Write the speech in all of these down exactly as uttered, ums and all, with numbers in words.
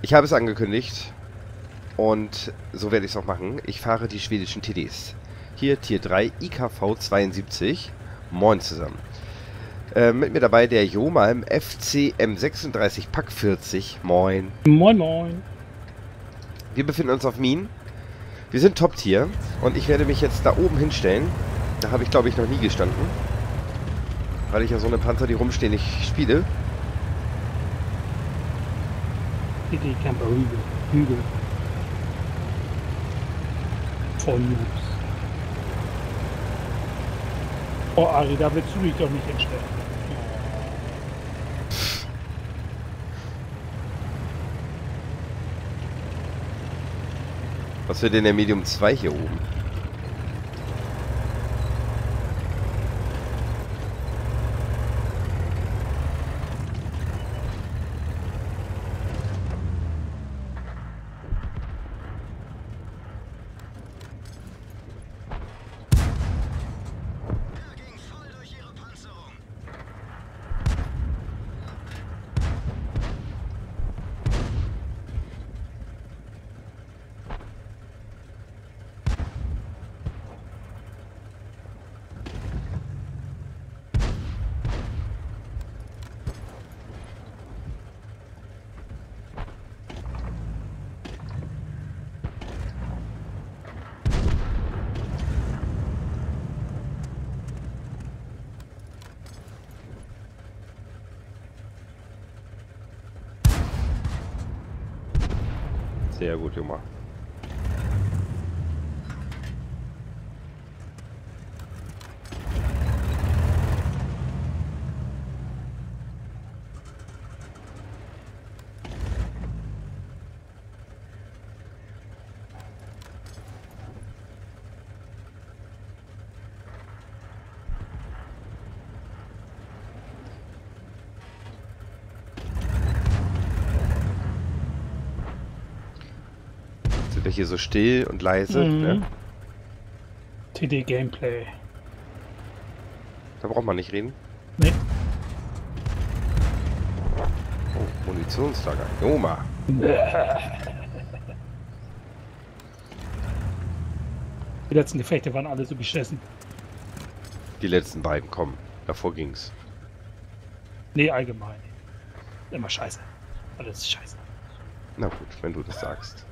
Ich habe es angekündigt und so werde ich es auch machen. Ich fahre die schwedischen T Ds. Hier Tier drei I K V zweiundsiebzig. Moin zusammen. Äh, mit mir dabei der Joma im F C M sechsunddreißig Pack vierzig. Moin. Moin, moin. Wir befinden uns auf Mien. Wir sind Top-Tier und ich werde mich jetzt da oben hinstellen. Da habe ich, glaube ich, noch nie gestanden. Weil ich ja so eine Panzer, die rumstehen, nicht spiele. City Camper Hügel. Hügel. Voll Noobs. Oh, Ari, da willst du dich doch nicht hinstellen. Was wird denn der Medium zwei hier oben? Sehr gut gemacht. Hier so still und leise. Mhm. Ne? T D Gameplay. Da braucht man nicht reden. Nee. Oh, Munitionslager. Oma. Die letzten Gefechte waren alle so beschissen. Die letzten beiden, komm. Davor ging's. Nee, allgemein. Immer scheiße. Alles ist scheiße. Na gut, wenn du das sagst.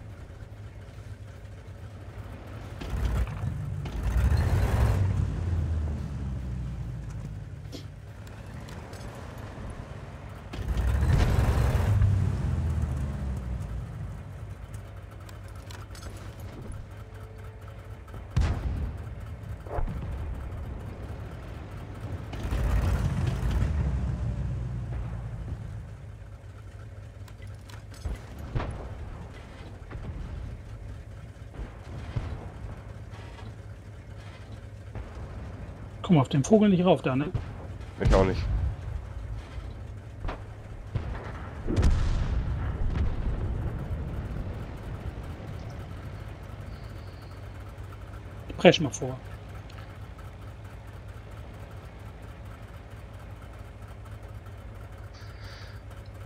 Guck mal, auf den Vogel nicht rauf da, ne? Ich auch nicht. Ich presch mal vor.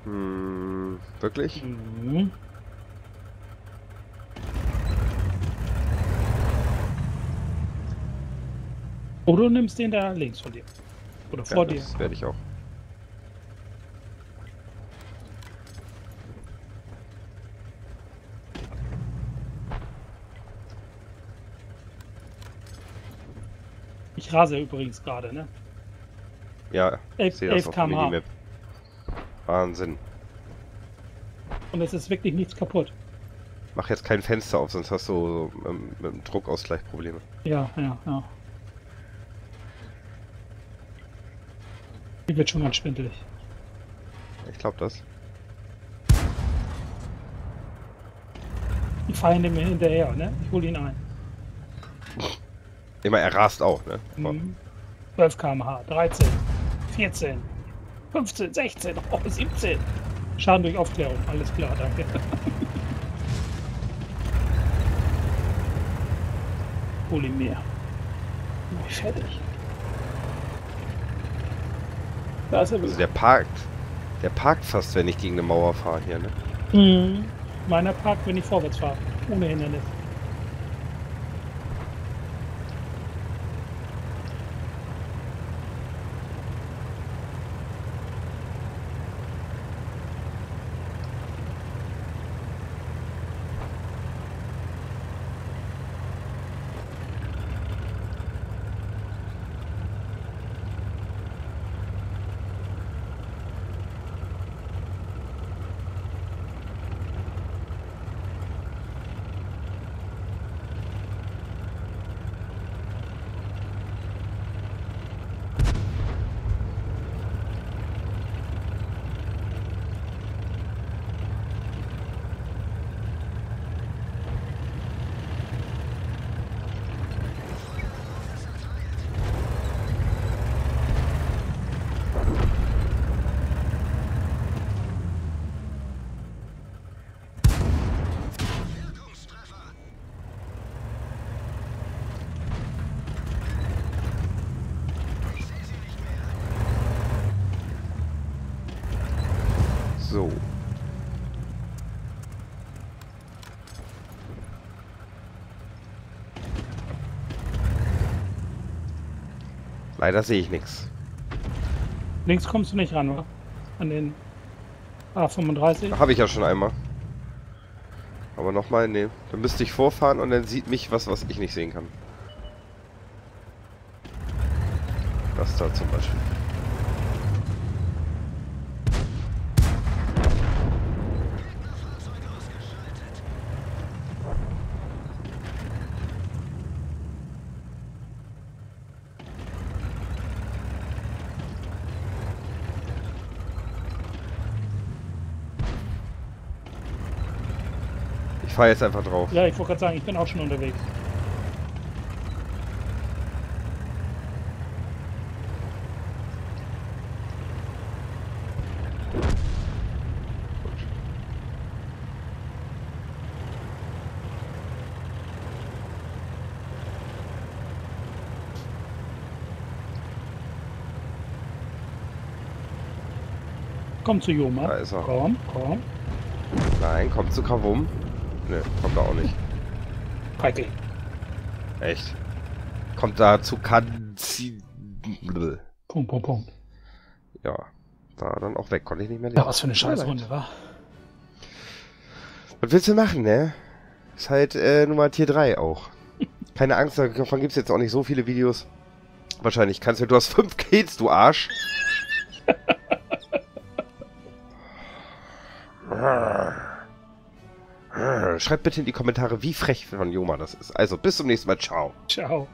Hm, wirklich? Mhm. Oder du nimmst den da links von dir. Oder vor dir. Das werde ich auch. Ich rase übrigens gerade, ne? Ja, ich sehe das auf der Minimap. Wahnsinn. Und es ist wirklich nichts kaputt. Mach jetzt kein Fenster auf, sonst hast du so mit dem Druckausgleich Probleme. Ja, ja, ja. Wird schon ganz schwindelig. Ich glaube das. Die Feinde mir hinterher, ne? Ich hole ihn ein. Immer er rast auch, ne? Mhm. zwölf Kilometer pro Stunde, dreizehn, vierzehn, fünfzehn, sechzehn, oh, siebzehn. Schaden durch Aufklärung, alles klar, danke. Hol ihn mir. Bin ich fertig. Da ist er. Also der parkt. Der parkt fast, wenn ich gegen eine Mauer fahre hier, ne? Mhm. Meiner parkt, wenn ich vorwärts fahre, ohne Hindernis. Leider sehe ich nichts. Links kommst du nicht ran, oder? An den A fünfunddreißig? Habe ich ja schon einmal. Aber nochmal, nee. Dann müsste ich vorfahren und dann sieht mich was, was ich nicht sehen kann. Das da zum Beispiel. Ich fahre jetzt einfach drauf. Ja, ich wollte gerade sagen, ich bin auch schon unterwegs. Komm zu Joma. Da ist er. Komm, komm. Nein, komm zu Krawumm. Ne, kommt da auch nicht. Peike. Echt? Kommt da zu Kanzi. Punkt, Punkt, Punkt. Ja, da dann auch weg. Konnte ich nicht mehr lesen. Ja, was für eine Scheißrunde, wa? Was willst du machen, ne? Ist halt äh, Nummer Tier drei auch. Keine Angst, davon gibt es jetzt auch nicht so viele Videos. Wahrscheinlich kannst du. Du hast fünf Kills, du Arsch. Schreibt bitte in die Kommentare, wie frech von Joma das ist. Also bis zum nächsten Mal. Ciao. Ciao.